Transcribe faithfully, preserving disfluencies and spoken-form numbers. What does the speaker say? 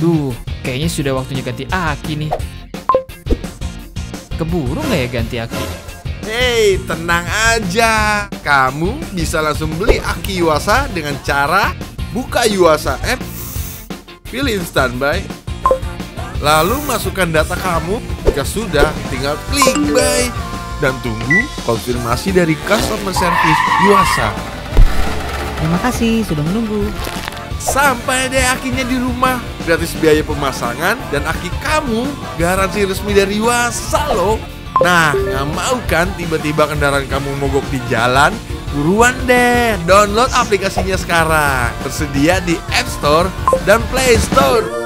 Duh, kayaknya sudah waktunya ganti Aki nih. Keburu nggak ya ganti Aki? Hei, tenang aja. Kamu bisa langsung beli Aki Yuasa dengan cara buka Yuasa App, pilih Instant Buy, lalu masukkan data kamu. Jika sudah, tinggal klik Buy dan tunggu konfirmasi dari customer service Yuasa. Terima kasih sudah menunggu. Sampai deh akinya di rumah, gratis biaya pemasangan dan aki kamu garansi resmi dari Yuasa loh. Nah, nggak mau kan tiba-tiba kendaraan kamu mogok di jalan? Buruan deh, download aplikasinya sekarang. Tersedia di App Store dan Play Store.